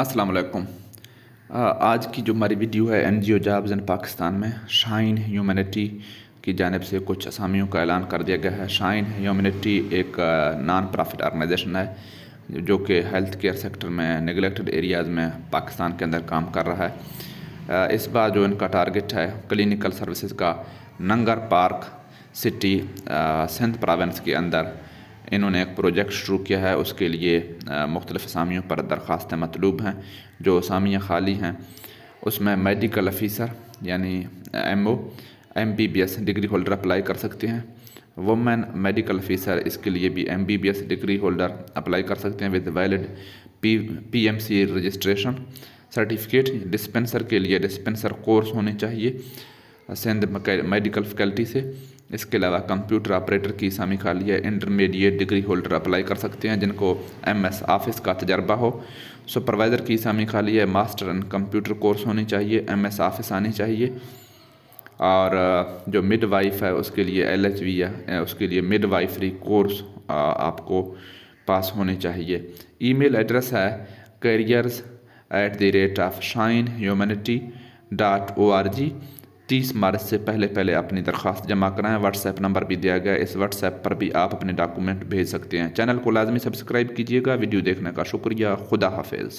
अस्सलाम वालेकुम। आज की जो हमारी वीडियो है NGO जॉब्स इन पाकिस्तान में शाइन ह्यूमैनिटी की जानिब से कुछ असामियों का ऐलान कर दिया गया है। शाइन ह्यूमैनिटी एक नॉन प्रॉफिट ऑर्गेनाइजेशन है जो कि हेल्थ केयर सेक्टर में निगलेक्टेड एरियाज़ में पाकिस्तान के अंदर काम कर रहा है। इस बार जो इनका टारगेट है क्लिनिकल सर्विसेज का, नंगर पार्क सिटी सिंध प्रोविंस के अंदर इन्होंने एक प्रोजेक्ट शुरू किया है। उसके लिए मुख्तलिफ़ असामियों पर दरख्वास्तें मतलूब हैं। जो असामियाँ खाली हैं उसमें मेडिकल ऑफिसर यानी MBBS डिग्री होल्डर अप्लाई कर सकते हैं। वुमेन मेडिकल ऑफिसर, इसके लिए भी MBBS डिग्री होल्डर अप्लाई कर सकते हैं with valid PPMC registration certificate. Dispenser के लिए डिस्पेंसर कोर्स होने चाहिए सिंध मेडिकल फैकल्टी से। इसके अलावा कंप्यूटर ऑपरेटर की असामी खाली है। इंटरमीडिएट डिग्री होल्डर अप्लाई कर सकते हैं जिनको MS ऑफिस का तजर्बा हो। सुपरवाइज़र की असामी खाली है। मास्टर इन कंप्यूटर कोर्स होनी चाहिए, MS ऑफिस आनी चाहिए। और जो मिडवाइफ है उसके लिए LHV है, उसके लिए मिडवाइफरी कोर्स आपको पास होने चाहिए। ईमेल एड्रेस है careers@shinehumanity.org। 30 मार्च से पहले अपनी दरख्वास्त जमा कराएं। व्हाट्सएप नंबर भी दिया गया है, इस व्हाट्सएप पर भी आप अपने डॉक्यूमेंट भेज सकते हैं। चैनल को लाजमी सब्सक्राइब कीजिएगा। वीडियो देखने का शुक्रिया। खुदा हाफिज़।